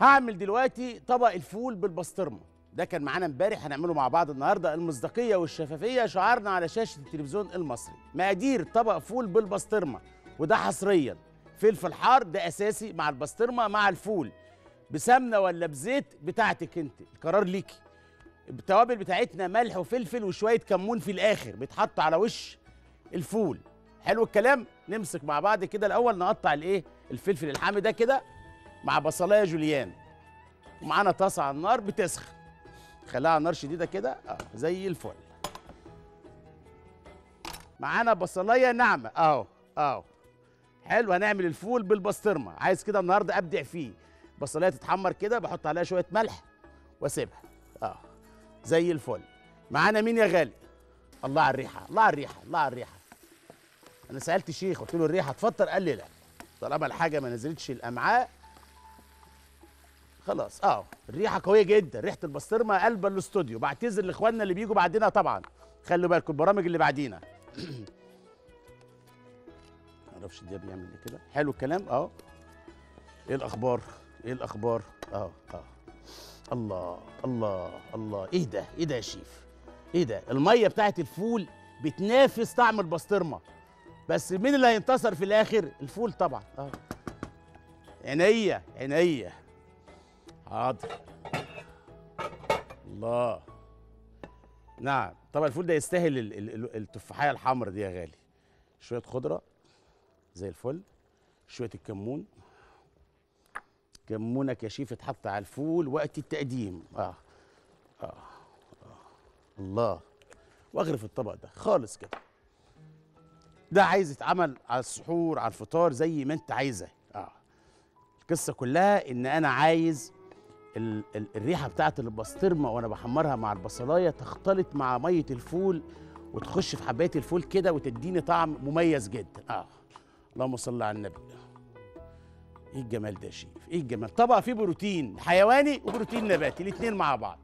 هعمل دلوقتي طبق الفول بالبسطرمه، ده كان معانا امبارح، هنعمله مع بعض النهارده. المصداقيه والشفافيه شعارنا على شاشه التلفزيون المصري. مقادير طبق فول بالبسطرمه، وده حصريا فلفل حار ده اساسي مع البسطرمه مع الفول، بسمنه ولا بزيت بتاعتك انت، القرار ليكي. التوابل بتاعتنا ملح وفلفل وشويه كمون في الاخر بيتحط على وش الفول. حلو الكلام. نمسك مع بعض كده، الاول نقطع الايه الفلفل الحامي ده كده مع بصلايه جوليان، ومعانا طاسه على النار بتسخن، خليها على نار شديده كده زي الفل. معانا بصلايه ناعمه اهو. حلو، هنعمل الفول بالبسطرمه. عايز كده النهارده ابدع فيه. بصلايه تتحمر كده، بحط عليها شويه ملح واسيبها زي الفل. معانا مين يا غالي؟ الله على الريحه، الله على الريحه، الله على الريحه. انا سالت شيخ قلت له الريحه تفطر، قال لي لا، طالما الحاجه ما نزلتش الامعاء خلاص. الريحه قويه جدا، ريحه البسطرمه قلب الاستوديو. بعتذر لاخواننا اللي بيجوا بعدنا طبعا، خلوا بالكم البرامج اللي بعدينا. معرفش ده بيعمل ايه كده. حلو الكلام. ايه الاخبار؟ ايه الاخبار؟ الله الله الله، ايه ده؟ ايه ده يا شيف؟ ايه ده؟ الميه بتاعت الفول بتنافس طعم البسطرمه، بس مين اللي هينتصر في الاخر؟ الفول طبعا. عينيا عينيا. حاضر. الله. نعم، طبعا الفول ده يستاهل التفاحيه الحمراء دي يا غالي. شويه خضره زي الفل، شويه الكمون. كمونك يا شيف اتحط على الفول وقت التقديم. الله. واغرف الطبق ده خالص كده. ده عايز يتعمل على السحور، على الفطار، زي ما انت عايزه. القصه كلها ان انا عايز الريحه بتاعه البسطرمه وانا بحمرها مع البصلايه تختلط مع ميه الفول وتخش في حبايه الفول كده وتديني طعم مميز جدا. اللهم صل على النبي. ايه الجمال ده يا شيف؟ ايه الجمال؟ طبق فيه بروتين حيواني وبروتين نباتي، الاثنين مع بعض.